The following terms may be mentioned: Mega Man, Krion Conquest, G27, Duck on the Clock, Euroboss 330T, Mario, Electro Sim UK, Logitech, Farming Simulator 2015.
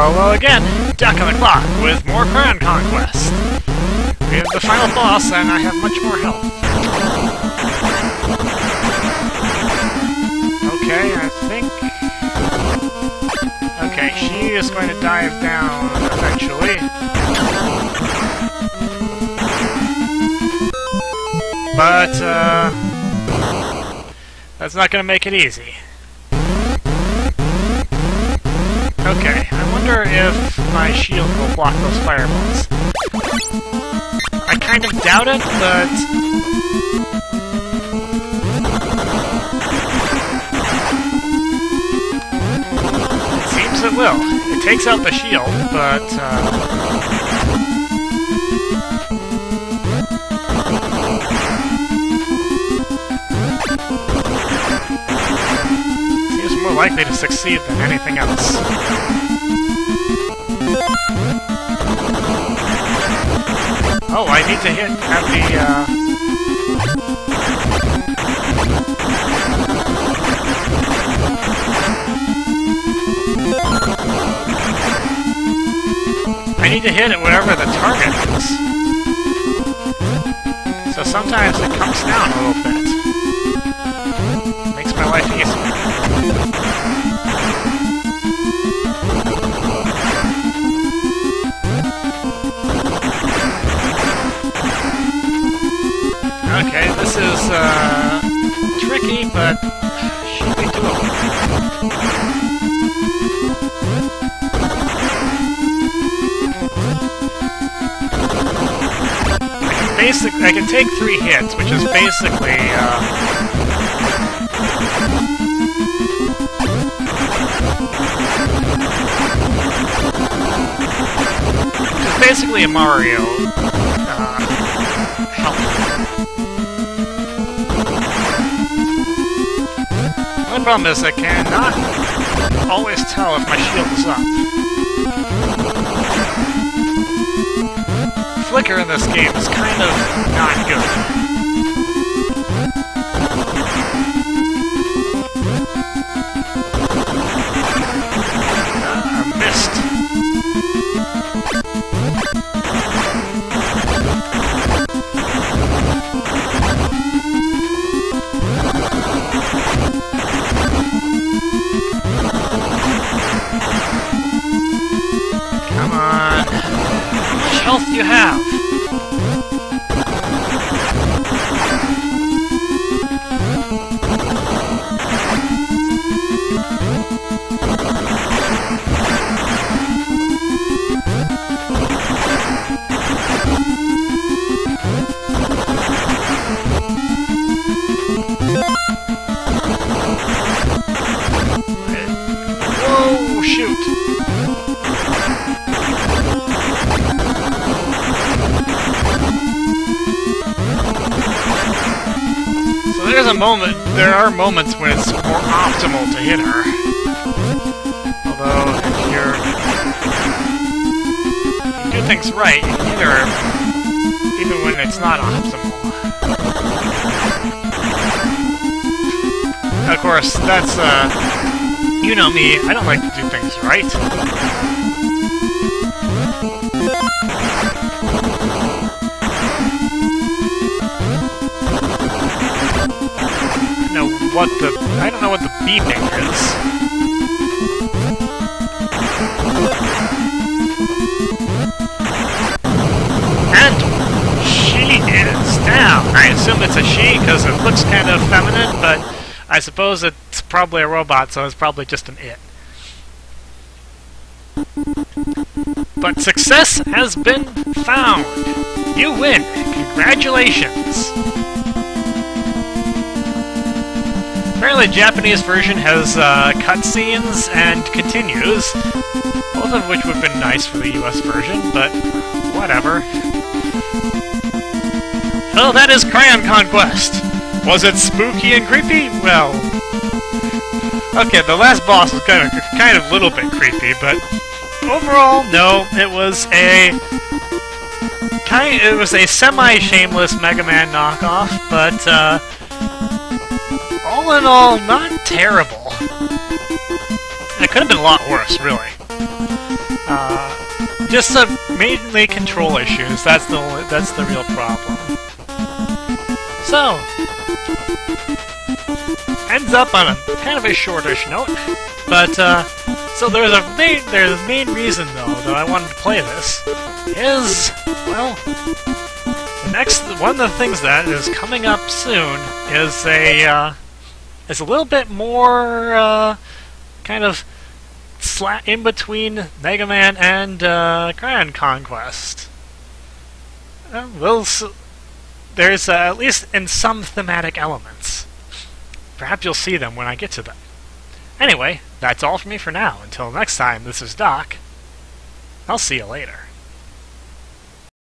parallel again, Duck on the Clock with more Krion Conquest. We have the final boss, and I have much more health. Okay, I think... okay, she is going to dive down eventually. But, that's not going to make it easy. Okay, I wonder if my shield will block those fireballs. I kind of doubt it, but... it seems it will. It takes out the shield, but... seems more likely to succeed than anything else. Oh, I need to hit at the, I need to hit at whatever the target is. So sometimes it comes down a little bit. Makes my life easier. Okay, this is, tricky, but should be doable. I can take 3 hits, which is basically, a Mario, health. The problem is I cannot always tell if my shield is up. Flicker in this game is kind of not good. I missed. Come on. How much health do you have? Whoa, shoot! There are moments when it's more optimal to hit her. Although, if you do things right, you can hit her even when it's not optimal. Of course, that's, you know me, I don't like to do things right. I don't know what the beeping is. And she is down! I assume it's a she, because it looks kind of feminine, but I suppose it's probably a robot, so it's probably just an it. But success has been found! You win! Congratulations! Apparently the Japanese version has cutscenes and continues, both of which would have been nice for the US version, but whatever. Well, that is Krion Conquest! Was it spooky and creepy? Well... okay, the last boss was kind of a little bit creepy, but overall, no, it was a... it was a semi-shameless Mega Man knockoff, but all in all, not terrible. It could have been a lot worse, really. Just mainly control issues. That's the real problem. So, ends up on a kind of a shortish note, but so there's a main reason though that I wanted to play this is, well, one of the things that is coming up soon is a little bit more kind of slap in between Mega Man and Krion Conquest. There's at least in some thematic elements. Perhaps you'll see them when I get to them. Anyway, that's all for me for now. Until next time, this is Doc. I'll see you later.